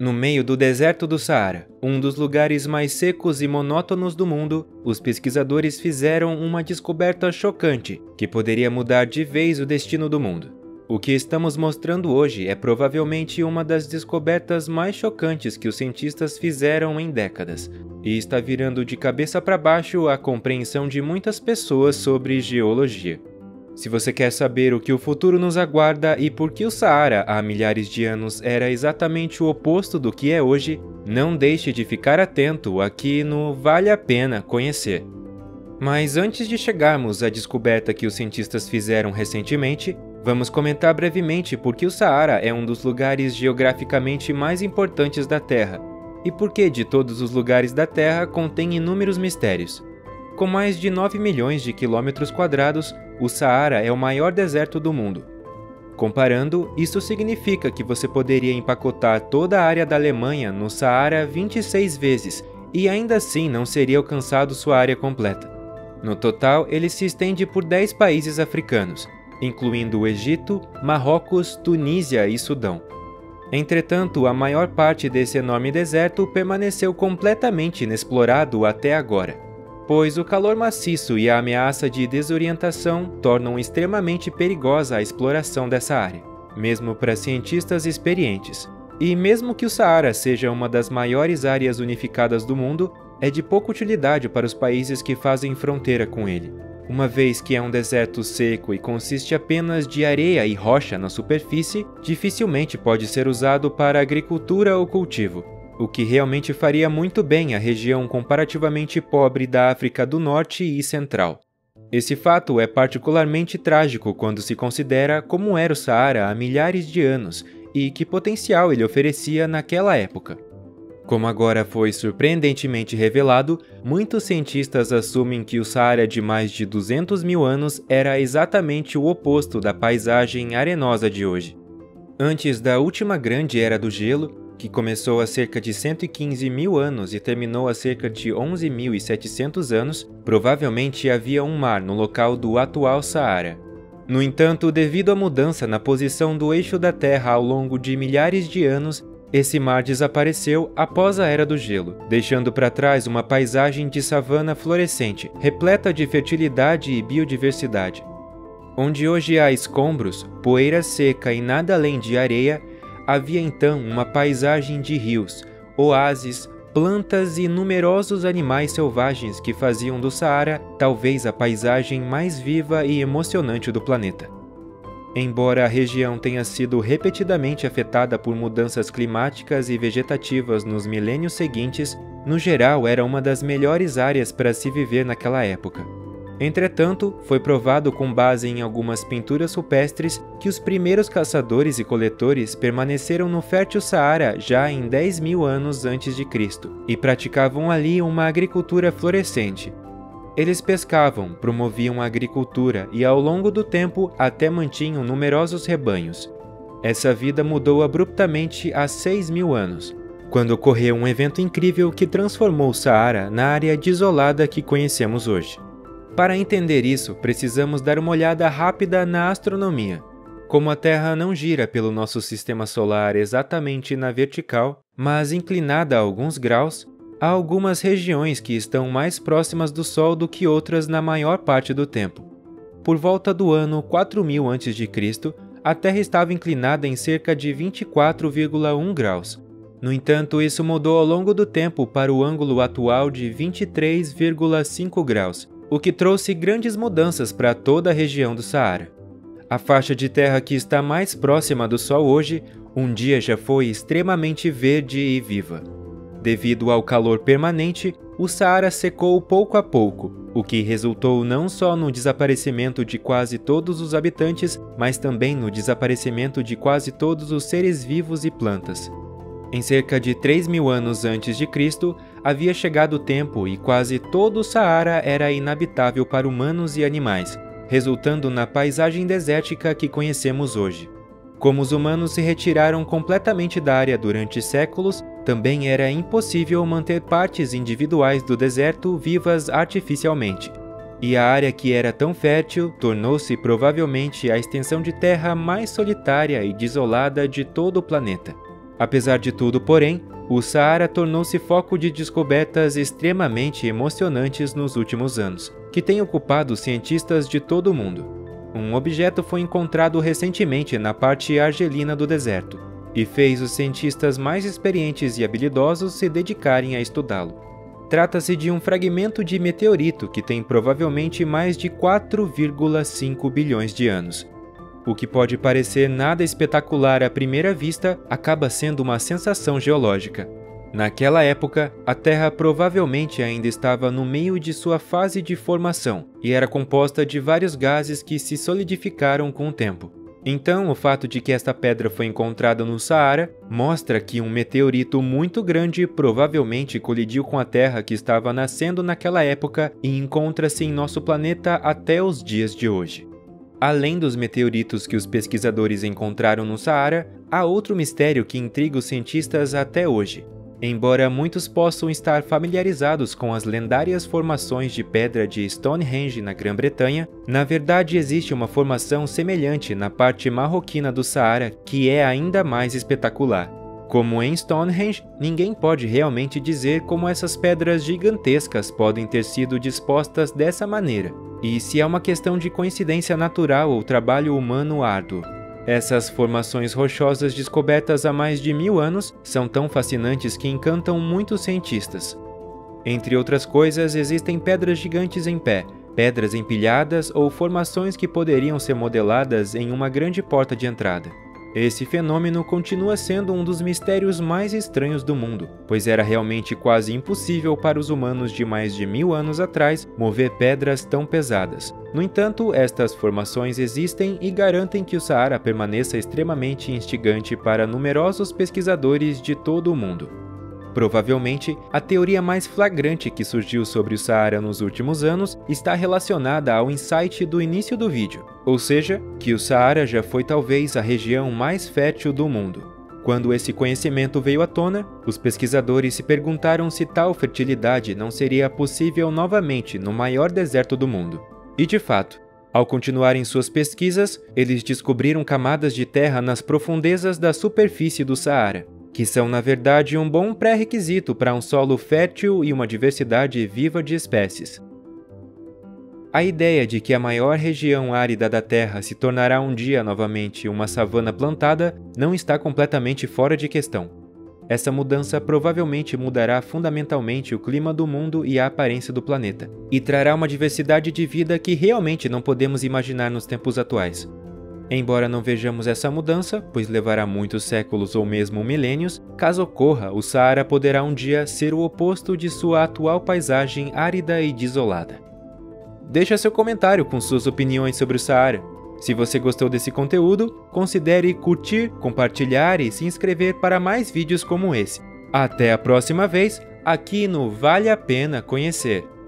No meio do deserto do Saara, um dos lugares mais secos e monótonos do mundo, os pesquisadores fizeram uma descoberta chocante que poderia mudar de vez o destino do mundo. O que estamos mostrando hoje é provavelmente uma das descobertas mais chocantes que os cientistas fizeram em décadas, e está virando de cabeça para baixo a compreensão de muitas pessoas sobre geologia. Se você quer saber o que o futuro nos aguarda e por que o Saara, há milhares de anos, era exatamente o oposto do que é hoje, não deixe de ficar atento aqui no Vale a Pena Conhecer. Mas antes de chegarmos à descoberta que os cientistas fizeram recentemente, vamos comentar brevemente por que o Saara é um dos lugares geograficamente mais importantes da Terra, e por que de todos os lugares da Terra contém inúmeros mistérios. Com mais de 9 milhões de quilômetros quadrados, o Saara é o maior deserto do mundo. Comparando, isso significa que você poderia empacotar toda a área da Alemanha no Saara 26 vezes, e ainda assim não seria alcançado sua área completa. No total, ele se estende por 10 países africanos, incluindo o Egito, Marrocos, Tunísia e Sudão. Entretanto, a maior parte desse enorme deserto permaneceu completamente inexplorado até agora, pois o calor maciço e a ameaça de desorientação tornam extremamente perigosa a exploração dessa área, mesmo para cientistas experientes. E mesmo que o Saara seja uma das maiores áreas unificadas do mundo, é de pouca utilidade para os países que fazem fronteira com ele, uma vez que é um deserto seco e consiste apenas de areia e rocha na superfície, dificilmente pode ser usado para agricultura ou cultivo, o que realmente faria muito bem à região comparativamente pobre da África do Norte e Central. Esse fato é particularmente trágico quando se considera como era o Saara há milhares de anos e que potencial ele oferecia naquela época. Como agora foi surpreendentemente revelado, muitos cientistas assumem que o Saara de mais de 200 mil anos era exatamente o oposto da paisagem arenosa de hoje. Antes da última grande era do gelo, que começou há cerca de 115 mil anos e terminou há cerca de 11.700 anos, provavelmente havia um mar no local do atual Saara. No entanto, devido à mudança na posição do eixo da Terra ao longo de milhares de anos, esse mar desapareceu após a Era do Gelo, deixando para trás uma paisagem de savana florescente, repleta de fertilidade e biodiversidade. Onde hoje há escombros, poeira seca e nada além de areia, havia então uma paisagem de rios, oásis, plantas e numerosos animais selvagens que faziam do Saara talvez a paisagem mais viva e emocionante do planeta. Embora a região tenha sido repetidamente afetada por mudanças climáticas e vegetativas nos milênios seguintes, no geral era uma das melhores áreas para se viver naquela época. Entretanto, foi provado com base em algumas pinturas rupestres que os primeiros caçadores e coletores permaneceram no fértil Saara já em 10 mil anos antes de Cristo e praticavam ali uma agricultura florescente. Eles pescavam, promoviam a agricultura e ao longo do tempo até mantinham numerosos rebanhos. Essa vida mudou abruptamente há 6 mil anos, quando ocorreu um evento incrível que transformou o Saara na área desolada que conhecemos hoje. Para entender isso, precisamos dar uma olhada rápida na astronomia. Como a Terra não gira pelo nosso sistema solar exatamente na vertical, mas inclinada a alguns graus, há algumas regiões que estão mais próximas do Sol do que outras na maior parte do tempo. Por volta do ano 4000 a.C., a Terra estava inclinada em cerca de 24,1 graus. No entanto, isso mudou ao longo do tempo para o ângulo atual de 23,5 graus, o que trouxe grandes mudanças para toda a região do Saara. A faixa de terra que está mais próxima do Sol hoje, um dia já foi extremamente verde e viva. Devido ao calor permanente, o Saara secou pouco a pouco, o que resultou não só no desaparecimento de quase todos os habitantes, mas também no desaparecimento de quase todos os seres vivos e plantas. Em cerca de 3000 anos antes de Cristo, havia chegado o tempo e quase todo o Saara era inabitável para humanos e animais, resultando na paisagem desértica que conhecemos hoje. Como os humanos se retiraram completamente da área durante séculos, também era impossível manter partes individuais do deserto vivas artificialmente. E a área que era tão fértil tornou-se provavelmente a extensão de terra mais solitária e desolada de todo o planeta. Apesar de tudo, porém, o Saara tornou-se foco de descobertas extremamente emocionantes nos últimos anos, que têm ocupado cientistas de todo o mundo. Um objeto foi encontrado recentemente na parte argelina do deserto, e fez os cientistas mais experientes e habilidosos se dedicarem a estudá-lo. Trata-se de um fragmento de meteorito que tem provavelmente mais de 4,5 bilhões de anos. O que pode parecer nada espetacular à primeira vista, acaba sendo uma sensação geológica. Naquela época, a Terra provavelmente ainda estava no meio de sua fase de formação e era composta de vários gases que se solidificaram com o tempo. Então, o fato de que esta pedra foi encontrada no Saara mostra que um meteorito muito grande provavelmente colidiu com a Terra que estava nascendo naquela época e encontra-se em nosso planeta até os dias de hoje. Além dos meteoritos que os pesquisadores encontraram no Saara, há outro mistério que intriga os cientistas até hoje. Embora muitos possam estar familiarizados com as lendárias formações de pedra de Stonehenge na Grã-Bretanha, na verdade existe uma formação semelhante na parte marroquina do Saara que é ainda mais espetacular. Como em Stonehenge, ninguém pode realmente dizer como essas pedras gigantescas podem ter sido dispostas dessa maneira. E se é uma questão de coincidência natural ou trabalho humano árduo. Essas formações rochosas descobertas há mais de 1000 anos são tão fascinantes que encantam muitos cientistas. Entre outras coisas, existem pedras gigantes em pé, pedras empilhadas ou formações que poderiam ser modeladas em uma grande porta de entrada. Esse fenômeno continua sendo um dos mistérios mais estranhos do mundo, pois era realmente quase impossível para os humanos de mais de 1000 anos atrás mover pedras tão pesadas. No entanto, estas formações existem e garantem que o Saara permaneça extremamente instigante para numerosos pesquisadores de todo o mundo. Provavelmente, a teoria mais flagrante que surgiu sobre o Saara nos últimos anos está relacionada ao insight do início do vídeo, ou seja, que o Saara já foi talvez a região mais fértil do mundo. Quando esse conhecimento veio à tona, os pesquisadores se perguntaram se tal fertilidade não seria possível novamente no maior deserto do mundo. E de fato, ao continuarem suas pesquisas, eles descobriram camadas de terra nas profundezas da superfície do Saara, que são, na verdade, um bom pré-requisito para um solo fértil e uma diversidade viva de espécies. A ideia de que a maior região árida da Terra se tornará um dia novamente uma savana plantada não está completamente fora de questão. Essa mudança provavelmente mudará fundamentalmente o clima do mundo e a aparência do planeta, e trará uma diversidade de vida que realmente não podemos imaginar nos tempos atuais. Embora não vejamos essa mudança, pois levará muitos séculos ou mesmo milênios, caso ocorra, o Saara poderá um dia ser o oposto de sua atual paisagem árida e desolada. Deixa seu comentário com suas opiniões sobre o Saara. Se você gostou desse conteúdo, considere curtir, compartilhar e se inscrever para mais vídeos como esse. Até a próxima vez, aqui no Vale a Pena Conhecer.